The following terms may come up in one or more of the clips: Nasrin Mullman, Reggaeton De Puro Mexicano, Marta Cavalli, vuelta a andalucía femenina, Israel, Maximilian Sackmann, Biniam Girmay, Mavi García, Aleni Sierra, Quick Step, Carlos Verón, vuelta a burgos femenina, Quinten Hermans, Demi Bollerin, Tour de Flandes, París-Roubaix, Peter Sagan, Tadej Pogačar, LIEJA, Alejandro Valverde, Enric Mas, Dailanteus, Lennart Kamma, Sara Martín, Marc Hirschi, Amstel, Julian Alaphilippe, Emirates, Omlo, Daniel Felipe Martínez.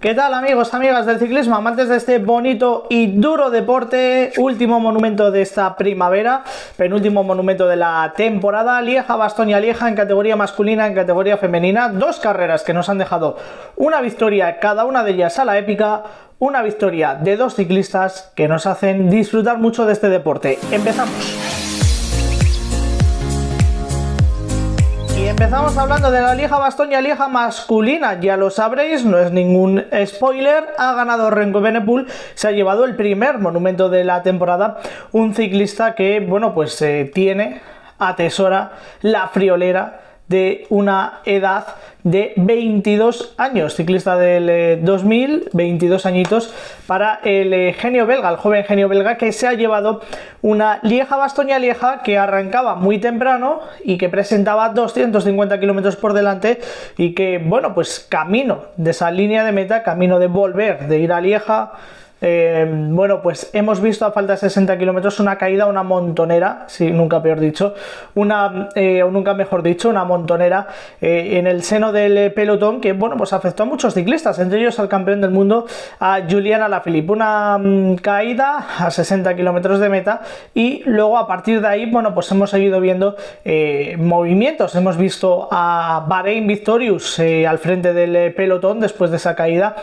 ¿Qué tal amigos, amigas del ciclismo, amantes de este bonito y duro deporte? Último monumento de esta primavera, penúltimo monumento de la temporada, Lieja, Bastoña, Lieja en categoría masculina, en categoría femenina, dos carreras que nos han dejado una victoria cada una de ellas a la épica, una victoria de dos ciclistas que nos hacen disfrutar mucho de este deporte. Empezamos. Empezamos hablando de la Lieja Bastoña, Lieja masculina, ya lo sabréis, no es ningún spoiler, ha ganado Remco Evenepoel, se ha llevado el primer monumento de la temporada, un ciclista que, bueno, pues atesora la friolera de una edad de 22 años, ciclista del 2000, 22 añitos para el genio belga, el joven genio belga que se ha llevado una Lieja Bastoña Lieja que arrancaba muy temprano y que presentaba 250 kilómetros por delante y que, bueno, pues camino de esa línea de meta, camino de volver, de ir a Lieja, bueno, pues hemos visto a falta de 60 kilómetros una caída, una montonera, sí, nunca peor dicho, una montonera en el seno del pelotón que, bueno, pues afectó a muchos ciclistas, entre ellos al campeón del mundo, a Julian Alaphilippe. Una caída a 60 kilómetros de meta y luego a partir de ahí, bueno, pues hemos seguido viendo movimientos, hemos visto a Bahrein-Victorious al frente del pelotón después de esa caída,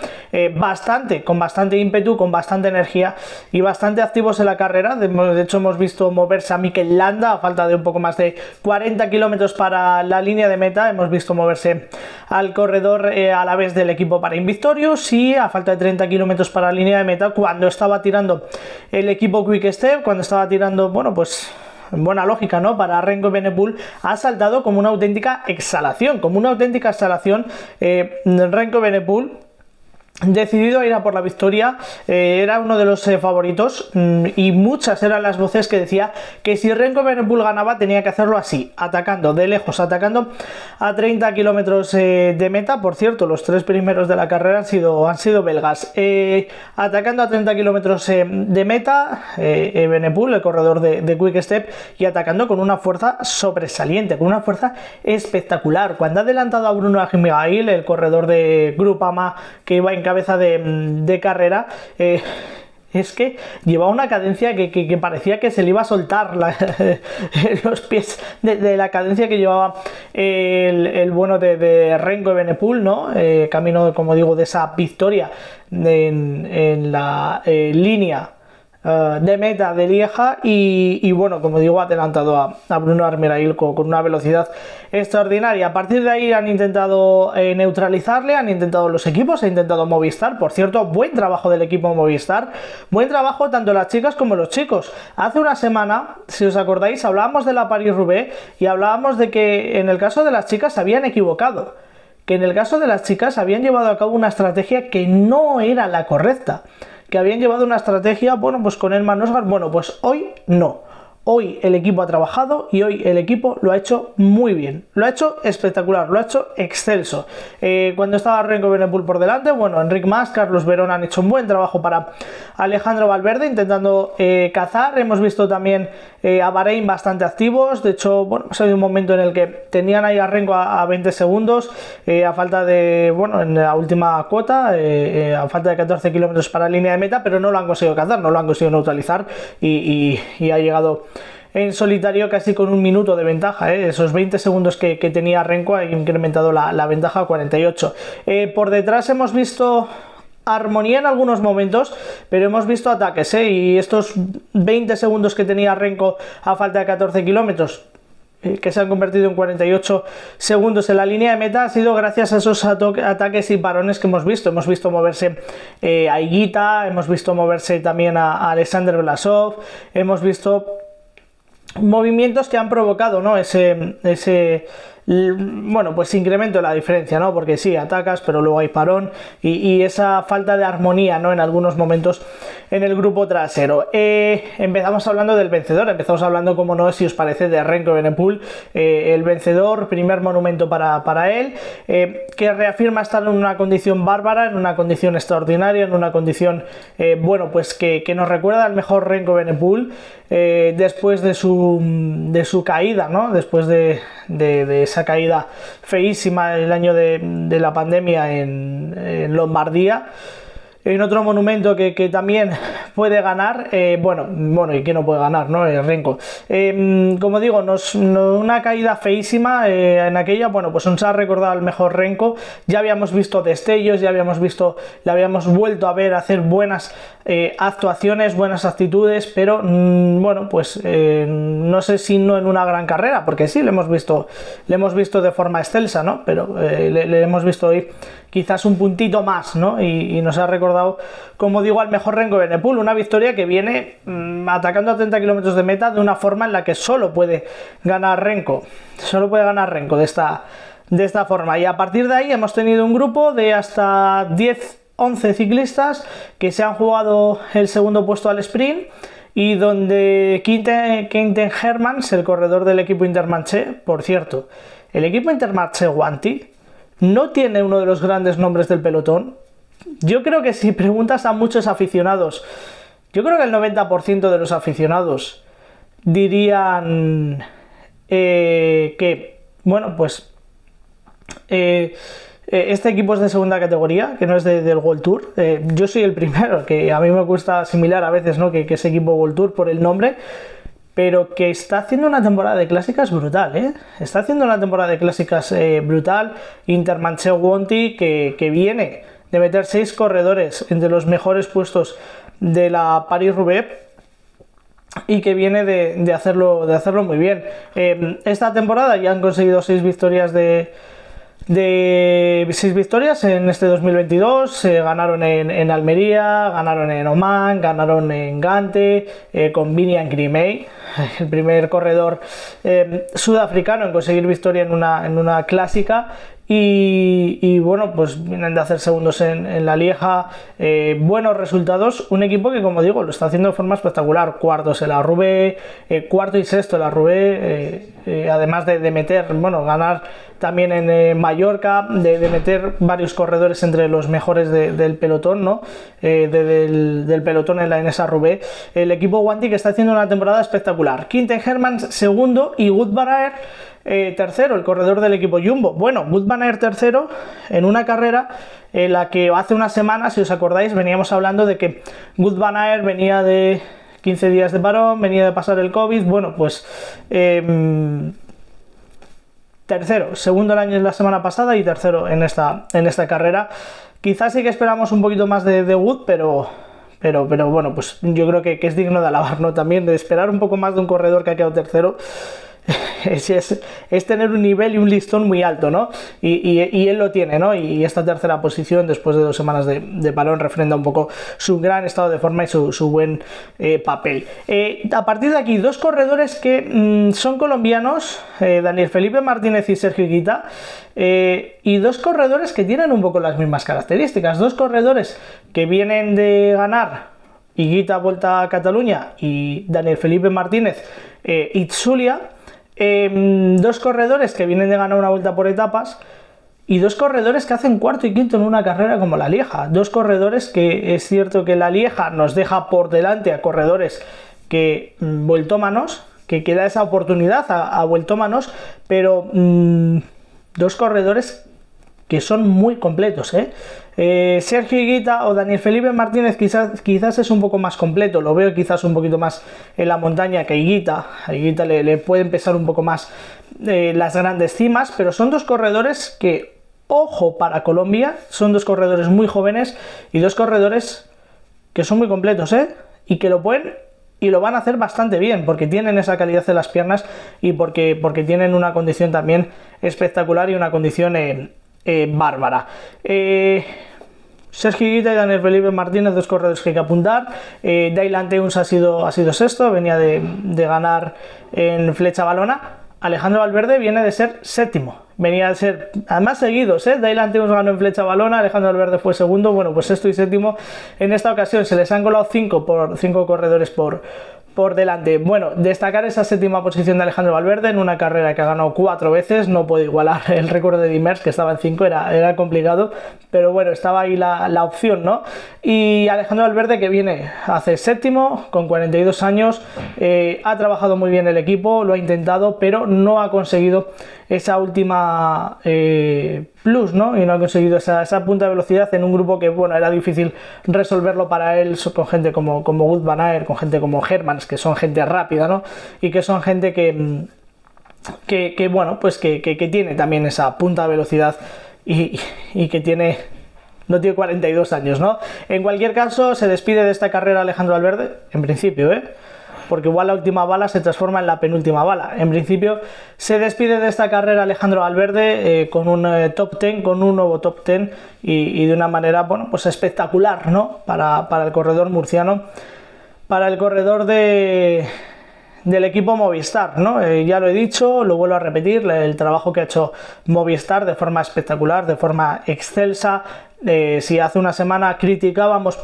con bastante ímpetu, con bastante energía y bastante activos en la carrera. De hecho hemos visto moverse a Mikel Landa a falta de un poco más de 40 kilómetros para la línea de meta, hemos visto moverse al corredor a la vez del equipo Bahrein-Victorious y a falta de 30 kilómetros para la línea de meta, cuando estaba tirando el equipo Quick Step, cuando estaba tirando, bueno, pues buena lógica, ¿no? Para Remco Evenepoel ha saltado como una auténtica exhalación, Remco Evenepoel decidido a ir a por la victoria, era uno de los favoritos y muchas eran las voces que decía que si Remco Evenepoel ganaba tenía que hacerlo así, atacando de lejos, atacando a 30 kilómetros de meta. Por cierto, los tres primeros de la carrera han sido belgas, atacando a 30 kilómetros de meta, Evenepoel, el corredor de Quick Step, y atacando con una fuerza sobresaliente, con una fuerza espectacular, cuando ha adelantado a Bruno Agimigail, el corredor de Grupama que iba en cabeza de carrera. Es que llevaba una cadencia que parecía que se le iba a soltar los pies de la cadencia que llevaba el bueno de Remco Evenepoel, ¿no? Camino, como digo, de esa victoria en la línea de meta de Lieja y bueno, como digo, ha adelantado a Bruno Agimigail con una velocidad extraordinaria. A partir de ahí han intentado neutralizarle, han intentado los equipos, ha intentado Movistar. Por cierto, buen trabajo del equipo Movistar, buen trabajo tanto las chicas como los chicos. Hace una semana, si os acordáis, hablábamos de la París-Roubaix y hablábamos de que en el caso de las chicas se habían equivocado, que en el caso de las chicas habían llevado a cabo una estrategia que no era la correcta, que habían llevado una estrategia, bueno, pues con el Manosgar. Bueno, pues hoy no. Hoy el equipo ha trabajado y hoy el equipo lo ha hecho muy bien. Lo ha hecho espectacular, lo ha hecho excelso. Cuando estaba Remco Evenepoel por delante, bueno, Enric Mas, Carlos Verón han hecho un buen trabajo para Alejandro Valverde, intentando cazar. Hemos visto también a Bahrein bastante activos. De hecho, bueno, pues hay un momento en el que tenían ahí a Remco a 20 segundos, a falta de, bueno, en la última cuota, a falta de 14 kilómetros para línea de meta, pero no lo han conseguido cazar, no lo han conseguido neutralizar y ha llegado en solitario casi con un minuto de ventaja, ¿eh? Esos 20 segundos que tenía Remco ha incrementado la ventaja a 48. Por detrás hemos visto armonía en algunos momentos, pero hemos visto ataques, ¿eh? Y estos 20 segundos que tenía Remco a falta de 14 kilómetros, que se han convertido en 48 segundos en la línea de meta, ha sido gracias a esos ataques y parones que hemos visto. Hemos visto moverse a Higuita, hemos visto moverse también a Aleksandr Vlasov, hemos visto movimientos que han provocado, ¿no?, ese bueno, pues incremento la diferencia, ¿no? Porque sí, atacas, pero luego hay parón y esa falta de armonía, ¿no?, en algunos momentos en el grupo trasero. Empezamos hablando del vencedor, empezamos hablando, como no, si os parece, de Remco Evenepoel, el vencedor, primer monumento para él, que reafirma estar en una condición bárbara, en una condición extraordinaria, en una condición, bueno, pues que nos recuerda al mejor Remco Evenepoel después de su caída, ¿no?, después de esa esa caída feísima en el año de la pandemia en Lombardía. En otro monumento que también puede ganar, bueno, y que no puede ganar, ¿no? El Renko. Como digo, una caída feísima en aquella, bueno, pues nos ha recordado el mejor Renko. Ya habíamos visto destellos, ya habíamos visto, le habíamos vuelto a ver hacer buenas actuaciones, buenas actitudes, pero bueno, pues no sé si no en una gran carrera, porque sí, le hemos visto de forma excelsa, ¿no? Pero le hemos visto ir quizás un puntito más, ¿no? Y nos ha recordado, como digo, al mejor Remco Evenepoel, una victoria que viene atacando a 30 kilómetros de meta de una forma en la que solo puede ganar Remco de esta forma. Y a partir de ahí hemos tenido un grupo de hasta 10-11 ciclistas que se han jugado el segundo puesto al sprint, y donde Quinten Hermans, el corredor del equipo Intermarché, por cierto, el equipo Intermarché Wanty no tiene uno de los grandes nombres del pelotón. Yo creo que si preguntas a muchos aficionados, yo creo que el 90% de los aficionados dirían que, bueno, pues este equipo es de segunda categoría, que no es del World Tour. Yo soy el primero, que a mí me cuesta asimilar a veces, ¿no?, que ese equipo World Tour por el nombre, pero que está haciendo una temporada de clásicas brutal, ¿eh? Está haciendo una temporada de clásicas brutal. Intermarché Wanty, que viene de meter 6 corredores entre los mejores puestos de la París-Roubaix y que viene de hacerlo muy bien. Esta temporada ya han conseguido 6 victorias en este 2022. Ganaron en Almería, ganaron en Oman, ganaron en Gante, con Biniam Girmay, el primer corredor sudafricano en conseguir victoria en una clásica. Y bueno, pues vienen de hacer segundos en la Lieja, buenos resultados, un equipo que, como digo, lo está haciendo de forma espectacular. Cuartos en la Roubaix, cuarto y sexto en la Roubaix, además de meter, bueno, ganar también en Mallorca, de meter varios corredores entre los mejores del pelotón, ¿no? Del pelotón en esa Roubaix, el equipo Wanty, que está haciendo una temporada espectacular. Quinten Hermans segundo y Wout van Aert tercero, el corredor del equipo Jumbo. Bueno, Wout van Aert tercero en una carrera en la que hace una semana, si os acordáis, veníamos hablando de que Wout van Aert venía de 15 días de parón, venía de pasar el COVID. Bueno, pues tercero, segundo el año es la semana pasada y tercero en esta carrera. Quizás sí que esperamos un poquito más de Wout, pero bueno, pues yo creo que es digno de alabar, ¿no? También de esperar un poco más de un corredor que ha quedado tercero. Es tener un nivel y un listón muy alto, ¿no? Y él lo tiene, ¿no? Y esta tercera posición, después de 2 semanas de parón, refrenda un poco su gran estado de forma y su buen papel. A partir de aquí, 2 corredores que son colombianos, Daniel Felipe Martínez y Sergio Higuita, y 2 corredores que tienen un poco las mismas características. 2 corredores que vienen de ganar, Higuita Vuelta a Cataluña y Daniel Felipe Martínez Itzulia. 2 corredores que vienen de ganar una vuelta por etapas y 2 corredores que hacen cuarto y quinto en una carrera como la Lieja. 2 corredores que, es cierto que la Lieja nos deja por delante a corredores que vueltómanos, que queda esa oportunidad a vueltómanos, pero 2 corredores que son muy completos, ¿eh? Sergio Higuita o Daniel Felipe Martínez quizás es un poco más completo, lo veo quizás un poquito más en la montaña que Higuita. A Higuita le pueden pesar un poco más las grandes cimas, pero son 2 corredores que, ojo, para Colombia, son 2 corredores muy jóvenes y 2 corredores que son muy completos, ¿eh? Y que lo pueden y lo van a hacer bastante bien, porque tienen esa calidad de las piernas y porque tienen una condición también espectacular y una condición bárbara. Sergio Higuita y Daniel Felipe Martínez, 2 corredores que hay que apuntar. Dailanteus ha sido sexto, venía de ganar en Flecha Balona. Alejandro Valverde viene de ser séptimo, venía de ser, además seguidos, ¿eh? Dailanteus ganó en Flecha Balona, Alejandro Valverde fue segundo, bueno, pues sexto y séptimo. En esta ocasión se les han colado 5 corredores por delante. Bueno, destacar esa séptima posición de Alejandro Valverde en una carrera que ha ganado 4 veces, no puede igualar el récord de Dimmers, que estaba en 5, era complicado, pero bueno, estaba ahí la opción, ¿no? Y Alejandro Valverde, que viene hace séptimo, con 42 años, ha trabajado muy bien el equipo, lo ha intentado, pero no ha conseguido esa última plus, ¿no? Y no ha conseguido esa punta de velocidad en un grupo que, bueno, era difícil resolverlo para él con gente como Wout van Aert, con gente como Hermans, que son gente rápida, ¿no? Y que son gente que bueno, pues que tiene también esa punta de velocidad y que tiene... No tiene 42 años, ¿no? En cualquier caso, se despide de esta carrera Alejandro Valverde, en principio, ¿eh? Porque igual la última bala se transforma en la penúltima bala. En principio, se despide de esta carrera Alejandro Valverde con un top 10, con un nuevo top 10 y de una manera, bueno, pues espectacular, ¿no? Para el corredor murciano, para el corredor del equipo Movistar, ¿no? Ya lo he dicho, lo vuelvo a repetir, el trabajo que ha hecho Movistar de forma espectacular, de forma excelsa. Si hace una semana criticábamos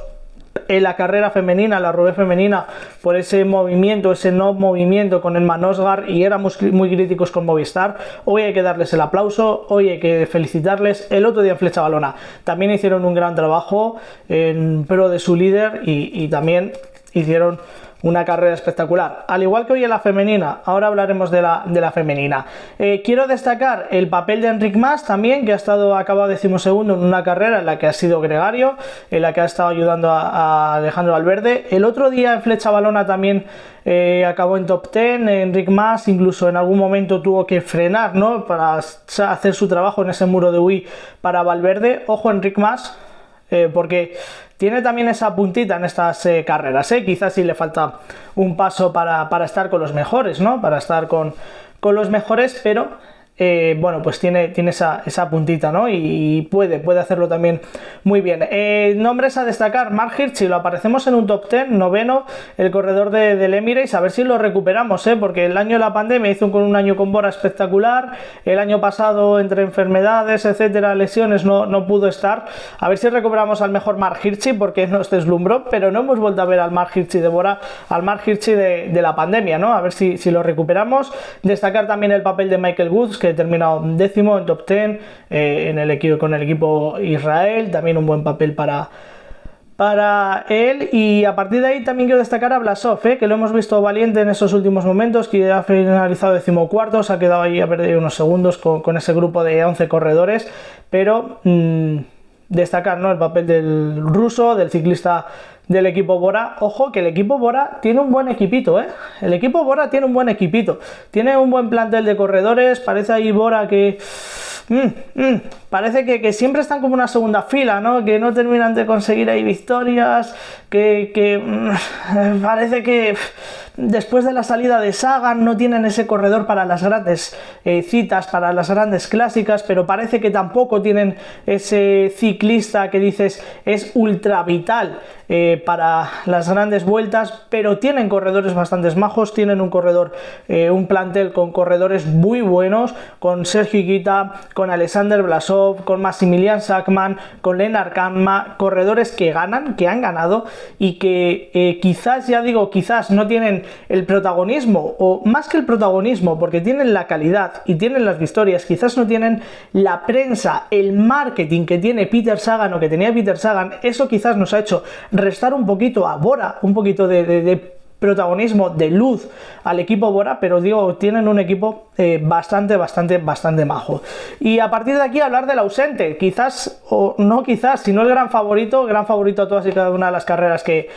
en la carrera femenina, la Roubaix femenina, por ese movimiento, ese no movimiento con el Manosgar, y éramos muy críticos con Movistar, hoy hay que darles el aplauso, hoy hay que felicitarles. El otro día en Flecha Balona también hicieron un gran trabajo en pro de su líder y también hicieron una carrera espectacular, al igual que hoy en la femenina. Ahora hablaremos de la femenina. Quiero destacar el papel de Enric Mas también, que ha acabado 12º en una carrera en la que ha sido gregario, en la que ha estado ayudando a Alejandro Valverde. El otro día en Flecha Balona también acabó en top 10, Enric Mas incluso en algún momento tuvo que frenar, ¿no? Para hacer su trabajo en ese muro de Uy para Valverde. Ojo Enric Mas, porque tiene también esa puntita en estas carreras, ¿eh? Quizás sí le falta un paso para estar con los mejores, ¿no? Para estar con los mejores, pero bueno, pues tiene esa puntita, ¿no? Y puede hacerlo también muy bien. Nombres a destacar: Marc Hirschi, lo aparecemos en un top 10, 9º, el corredor del Emirates, a ver si lo recuperamos, ¿eh? Porque el año de la pandemia hizo un año con Bora espectacular, el año pasado entre enfermedades, etcétera, lesiones, no pudo estar. A ver si recuperamos al mejor Marc Hirschi, porque nos deslumbró, pero no hemos vuelto a ver al Marc Hirschi de Bora, al Marc Hirschi de la pandemia, ¿no? A ver si lo recuperamos. Destacar también el papel de Michael Woods, que terminado 10º en top 10 con el equipo Israel, también un buen papel para él. Y a partir de ahí también quiero destacar a Vlasov, que lo hemos visto valiente en esos últimos momentos, que ha finalizado 14º, se ha quedado ahí, ha perdido unos segundos con ese grupo de 11 corredores, pero destacar, ¿no?, el papel del ruso, del ciclista del equipo Bora. Ojo que el equipo Bora tiene un buen equipito, ¿eh? El equipo Bora tiene un buen equipito, tiene un buen plantel de corredores. Parece ahí Bora que parece que siempre están como una segunda fila, ¿no? Que no terminan de conseguir ahí victorias, que parece que después de la salida de Sagan no tienen ese corredor para las grandes citas, para las grandes clásicas, pero parece que tampoco tienen ese ciclista que dices es ultra vital para las grandes vueltas, pero tienen corredores bastante majos, tienen un plantel con corredores muy buenos, con Sergio Higuita, con Aleksandr Vlasov, con Maximilian Sackmann, con Lennart Kamma, corredores que ganan, que han ganado y que quizás, ya digo, quizás no tienen el protagonismo, o más que el protagonismo, porque tienen la calidad y tienen las victorias, quizás no tienen la prensa, el marketing que tiene Peter Sagan o que tenía Peter Sagan. Eso quizás nos ha hecho restar un poquito a Bora, un poquito de protagonismo, de luz al equipo Bora, pero digo, tienen un equipo bastante majo. Y a partir de aquí hablar del ausente, quizás, o no quizás, sino el gran favorito a todas y cada una de las carreras que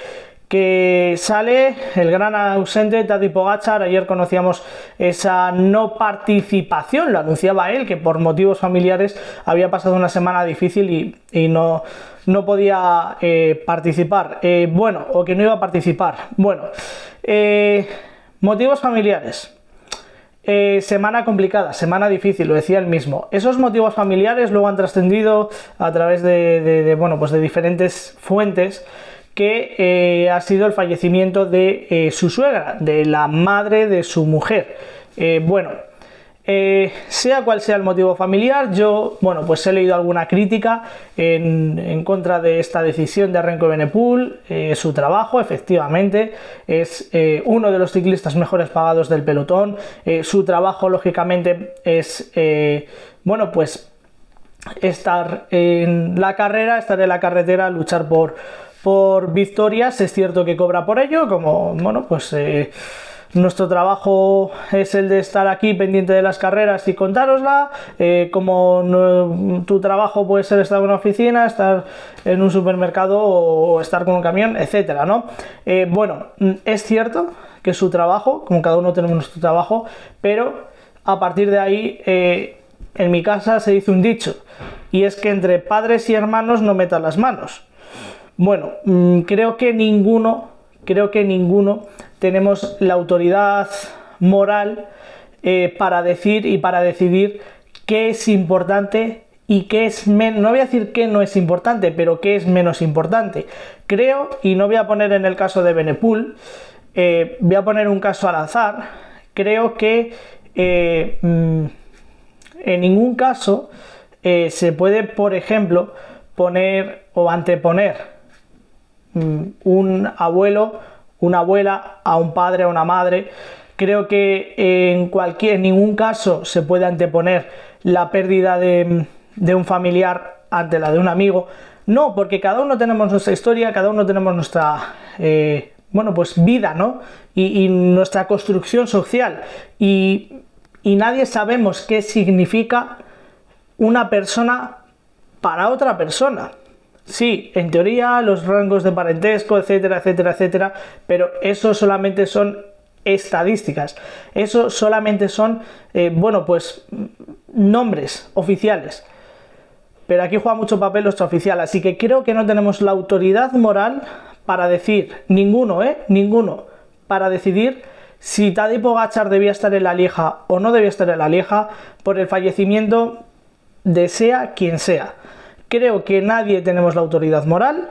sale, el gran ausente Tadej Pogačar. Ayer conocíamos esa no participación, lo anunciaba él, que por motivos familiares había pasado una semana difícil y no podía participar, bueno, o que no iba a participar, bueno, motivos familiares. Semana complicada, semana difícil, lo decía él mismo. Esos motivos familiares luego han trascendido a través bueno, pues de diferentes fuentes, que ha sido el fallecimiento de su suegra, de la madre de su mujer. Bueno, sea cual sea el motivo familiar, yo, bueno, pues he leído alguna crítica en contra de esta decisión de Remco Evenepoel. Su trabajo, efectivamente, es uno de los ciclistas mejores pagados del pelotón. Su trabajo, lógicamente, es, bueno, pues estar en la carrera, estar en la carretera, luchar por victorias. Es cierto que cobra por ello, como, bueno, pues Nuestro trabajo es el de estar aquí pendiente de las carreras y contárosla, como no, tu trabajo puede ser estar en una oficina, estar en un supermercado o estar con un camión, etcétera, ¿no? Bueno, es cierto que su trabajo, como cada uno tenemos nuestro trabajo, pero a partir de ahí, en mi casa se dice un dicho, y es que entre padres y hermanos no metan las manos. Bueno, creo que ninguno tenemos la autoridad moral para decir y para decidir qué es importante y qué es menos. No voy a decir qué no es importante, pero qué es menos importante. Creo, y no voy a poner en el caso de Evenepoel, voy a poner un caso al azar, creo que en ningún caso se puede, por ejemplo, poner o anteponer un abuelo, una abuela, a un padre, a una madre. Creo que en ningún caso se puede anteponer la pérdida de un familiar ante la de un amigo. No, porque cada uno tenemos nuestra historia, cada uno tenemos nuestra bueno, pues vida, ¿no? Y nuestra construcción social. Y nadie sabemos qué significa una persona para otra persona. Sí, en teoría, los rangos de parentesco, etcétera, etcétera, etcétera, pero eso solamente son estadísticas, eso solamente son, bueno, pues nombres oficiales. Pero aquí juega mucho papel lo extraoficial, así que creo que no tenemos la autoridad moral para decir, ninguno, ninguno, para decidir si Tadej Pogačar debía estar en la Lieja o no debía estar en la Lieja por el fallecimiento de sea quien sea. Creo que nadie tenemos la autoridad moral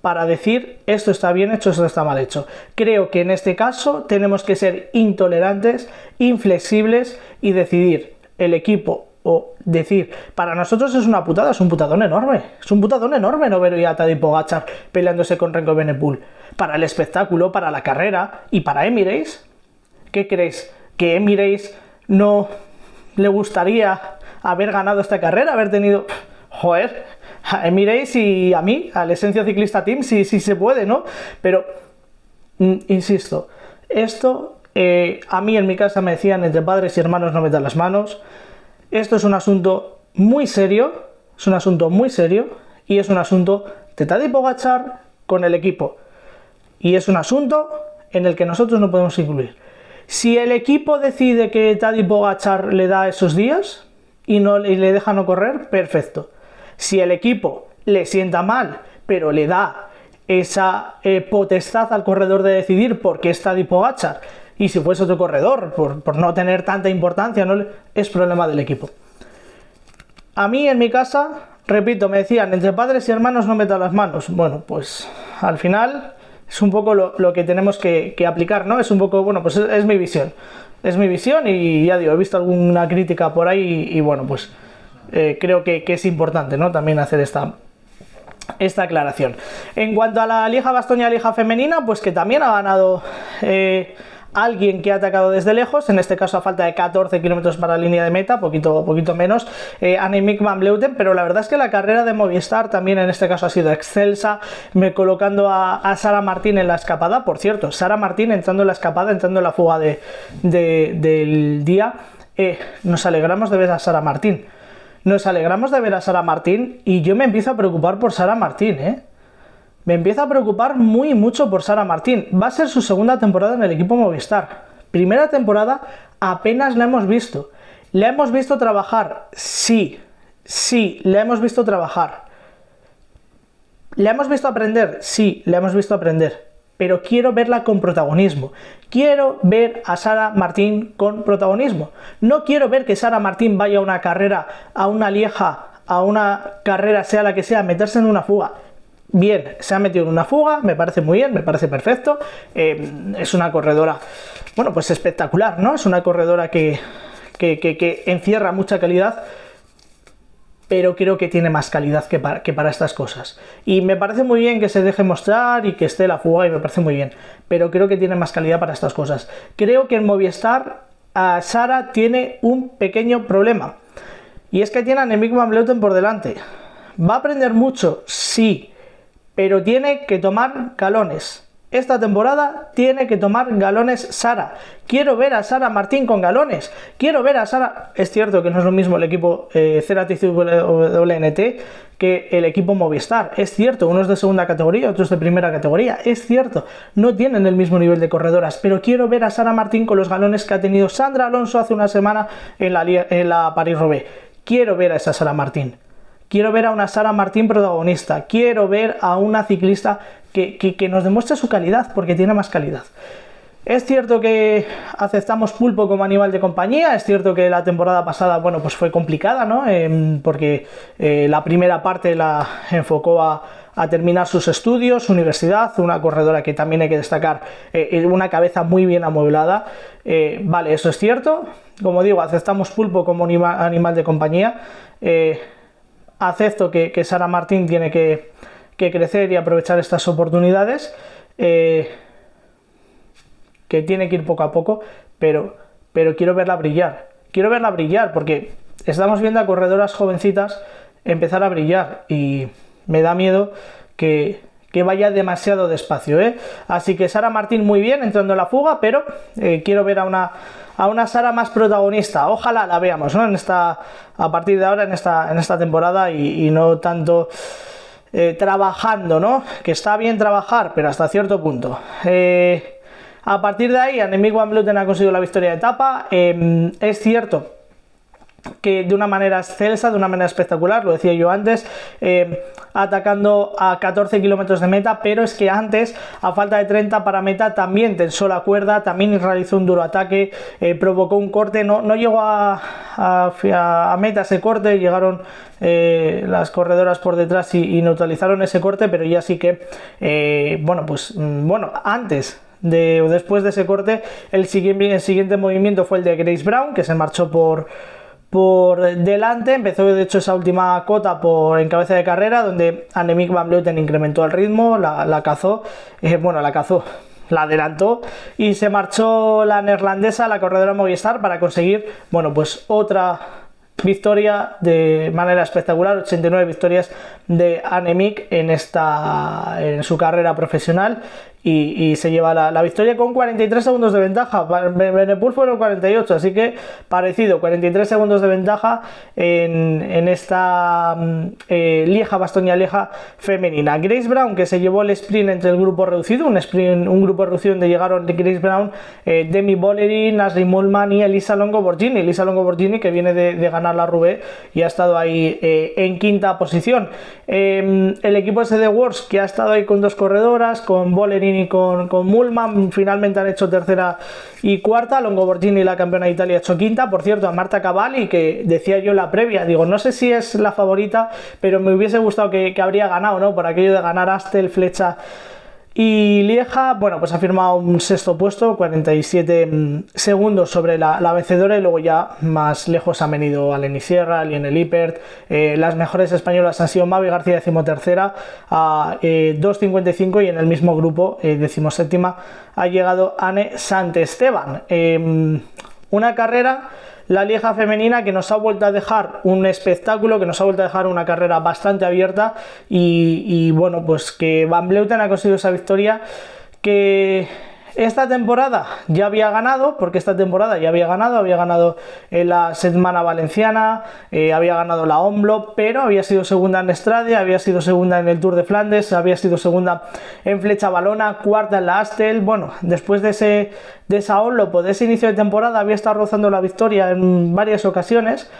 para decir esto está bien hecho, esto está mal hecho. Creo que en este caso tenemos que ser intolerantes, inflexibles y decidir el equipo o decir, para nosotros es una putada, es un putadón enorme. Es un putadón enorme no ver a Tadej Pogačar peleándose con Remco Evenepoel. Para el espectáculo, para la carrera y para Emirates. ¿Qué crees? ¿Que Emirates no le gustaría haber ganado esta carrera, haber tenido... Joder, a Emirates y a mí, al Esencia Ciclista Team, sí se puede, ¿no? Pero, insisto, esto, a mí en mi casa me decían, entre padres y hermanos no metan las manos. Esto es un asunto muy serio, es un asunto muy serio, y es un asunto de Tadej Pogačar con el equipo. Y es un asunto en el que nosotros no podemos incluir. Si el equipo decide que Tadej Pogačar le da esos días y le deja no correr, perfecto. Si el equipo le sienta mal, pero le da esa potestad al corredor de decidir por qué está Tadej Pogačar, y si fuese otro corredor, por no tener tanta importancia, es problema del equipo. A mí, en mi casa, repito, me decían, entre padres y hermanos no metan las manos. Bueno, pues al final es un poco lo que tenemos que aplicar, ¿no? Es un poco, bueno, pues es mi visión. Es mi visión y ya digo, he visto alguna crítica por ahí y bueno, pues creo que es importante, ¿no? También hacer esta aclaración. En cuanto a la Lieja Bastoña, Lieja femenina, pues que también ha ganado alguien que ha atacado desde lejos, en este caso a falta de 14 kilómetros para línea de meta, poquito menos, Annemiek Van Vleuten, pero la verdad es que la carrera de Movistar también en este caso ha sido excelsa, colocando a Sara Martín en la escapada. Por cierto, Sara Martín entrando en la escapada, entrando en la fuga del día. Nos alegramos de ver a Sara Martín, y yo me empiezo a preocupar por Sara Martín, Me empieza a preocupar mucho por Sara Martín. Va a ser su segunda temporada en el equipo Movistar. Primera temporada apenas la hemos visto. ¿La hemos visto trabajar? Sí, la hemos visto trabajar. ¿La hemos visto aprender? Sí, la hemos visto aprender. Pero quiero verla con protagonismo. Quiero ver a Sara Martín con protagonismo. No quiero ver que Sara Martín vaya a una carrera, a una Lieja, a una carrera, sea la que sea, meterse en una fuga. Bien, se ha metido en una fuga, me parece muy bien, me parece perfecto. Es una corredora, bueno, pues espectacular, ¿no? Es una corredora que encierra mucha calidad, pero creo que tiene más calidad que para estas cosas. Y me parece muy bien que se deje mostrar y que esté la fuga, y me parece muy bien, pero creo que tiene más calidad para estas cosas. Creo que en Movistar a Sara tiene un pequeño problema, y es que tiene a Annemiek Van Vleuten por delante. ¿Va a aprender mucho? Sí. Pero tiene que tomar galones. Esta temporada tiene que tomar galones Sara. Quiero ver a Sara Martín con galones. Quiero ver a Sara... Es cierto que no es lo mismo el equipo Cerati WNT que el equipo Movistar. Es cierto, unos de segunda categoría, otros de primera categoría. Es cierto, no tienen el mismo nivel de corredoras. Pero quiero ver a Sara Martín con los galones que ha tenido Sandra Alonso hace una semana en la París-Roubaix. Quiero ver a esa Sara Martín. Quiero ver a una Sara Martín protagonista. Quiero ver a una ciclista que nos demuestre su calidad, porque tiene más calidad. Es cierto que aceptamos Pulpo como animal de compañía. Es cierto que la temporada pasada, bueno, pues fue complicada, ¿no? Porque la primera parte la enfocó a terminar sus estudios, su universidad, una corredora que también hay que destacar, una cabeza muy bien amueblada. Vale, eso es cierto. Como digo, aceptamos Pulpo como animal de compañía. Acepto que Sara Martín tiene que crecer y aprovechar estas oportunidades, que tiene que ir poco a poco, pero quiero verla brillar. Quiero verla brillar porque estamos viendo a corredoras jovencitas empezar a brillar y me da miedo que vaya demasiado despacio, ¿eh? Así que Sara Martín muy bien entrando en la fuga, pero quiero ver a una Sara más protagonista. Ojalá la veamos, ¿no? A partir de ahora en esta temporada y no tanto trabajando, ¿no? Que está bien trabajar, pero hasta cierto punto. A partir de ahí, Annemiek Van Vleuten ha conseguido la victoria de etapa. Es cierto que de una manera excelsa, de una manera espectacular, lo decía yo antes, atacando a 14 kilómetros de meta, pero es que antes, a falta de 30 para meta, también tensó la cuerda, también realizó un duro ataque, provocó un corte, no llegó a meta ese corte, llegaron las corredoras por detrás y neutralizaron ese corte, pero ya sí que, bueno, antes... Después de ese corte, el siguiente movimiento fue el de Grace Brown, que se marchó por delante. Empezó de hecho esa última cota en cabeza de carrera, donde Annemiek Van Vleuten incrementó el ritmo, la cazó, la adelantó y se marchó la neerlandesa, la corredora Movistar, para conseguir, bueno, pues otra victoria de manera espectacular, 89 victorias de Annemiek en su carrera profesional y se lleva la victoria con 43 segundos de ventaja. Evenepoel fueron 48, así que parecido, 43 segundos de ventaja en esta Lieja, Bastoña Lieja femenina. Grace Brown, que se llevó el sprint entre el grupo reducido, un grupo reducido donde llegaron Grace Brown, Demi Bollerin, Nasrin Mullman y Elisa Longo Borgini, que viene de ganar la Roubaix y ha estado ahí en quinta posición. El equipo SD Works, que ha estado ahí con dos corredoras, con Bollerin y con Mullman, finalmente han hecho tercera y cuarta. Longoborgini, la campeona de Italia, ha hecho quinta. Por cierto, a Marta Cavalli, que decía yo la previa, digo, no sé si es la favorita, pero me hubiese gustado que habría ganado, ¿no? Por aquello de ganar Amstel, Flecha y Lieja. Bueno, pues ha firmado un sexto puesto, 47 segundos sobre la vencedora, y luego ya más lejos han venido Aleni Sierra, Lienel Ipert. Las mejores españolas han sido Mavi García, decimotercera, a 2.55, y en el mismo grupo, decimoséptima, ha llegado Anne Santesteban. Una carrera, la Lieja femenina, que nos ha vuelto a dejar un espectáculo, que nos ha vuelto a dejar una carrera bastante abierta y bueno, pues que Van Vleuten ha conseguido esa victoria que esta temporada ya había ganado, porque esta temporada ya había ganado en la Setmana Valenciana, había ganado la Omlo, pero había sido segunda en Estrade, había sido segunda en el Tour de Flandes, había sido segunda en Flecha Balona, cuarta en la Amstel. Bueno, después de esa Omlo, pues de ese inicio de temporada había estado rozando la victoria en varias ocasiones,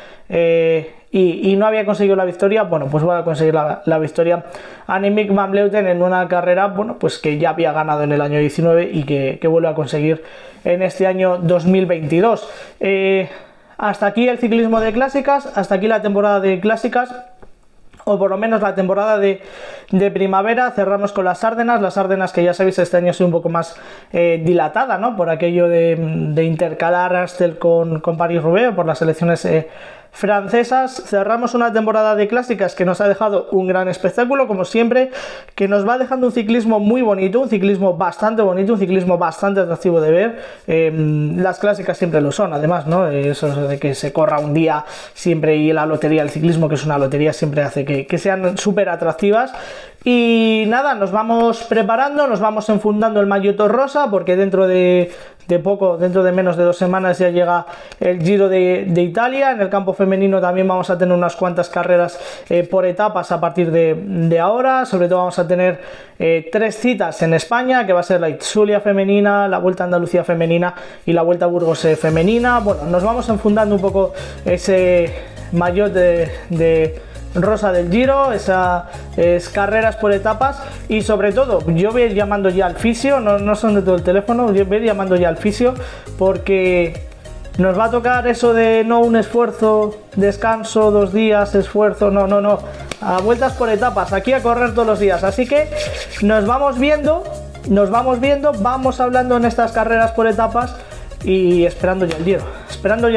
y no había conseguido la victoria. Bueno, pues va a conseguir la victoria Annemiek Van Vleuten en una carrera, bueno, pues que ya había ganado en el año 19 y que vuelve a conseguir en este año 2022. Hasta aquí el ciclismo de clásicas, hasta aquí la temporada de clásicas, o por lo menos la temporada de primavera. Cerramos con las Ardenas, que ya sabéis, este año ha sido un poco más dilatada, ¿no? Por aquello de intercalar Amstel con París-Roubaix, por las elecciones francesas. Cerramos una temporada de clásicas que nos ha dejado un gran espectáculo, como siempre, que nos va dejando un ciclismo muy bonito, un ciclismo bastante bonito, un ciclismo bastante atractivo de ver. Las clásicas siempre lo son, además, ¿no? Eso de que se corra un día siempre y la lotería, el ciclismo, que es una lotería, siempre hace que sean súper atractivas. Y nada, nos vamos preparando, nos vamos enfundando el maillot rosa, porque dentro de menos de 2 semanas ya llega el Giro de Italia. En el campo femenino también vamos a tener unas cuantas carreras por etapas a partir de ahora. Sobre todo vamos a tener 3 citas en España, que va a ser la Itzulia femenina, la Vuelta a Andalucía femenina y la Vuelta a Burgos femenina. Bueno, nos vamos enfundando un poco ese maillot de rosa del Giro, esas carreras por etapas, y sobre todo yo voy a ir llamando ya al fisio, no son de todo el teléfono, yo voy a ir llamando ya al fisio, porque nos va a tocar eso de no un esfuerzo, descanso, 2 días, esfuerzo, no, a vueltas por etapas, aquí a correr todos los días. Así que nos vamos viendo, vamos hablando en estas carreras por etapas y esperando ya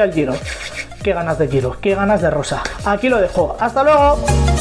el Giro, Qué ganas de Giro, qué ganas de rosa. Aquí lo dejo. ¡Hasta luego!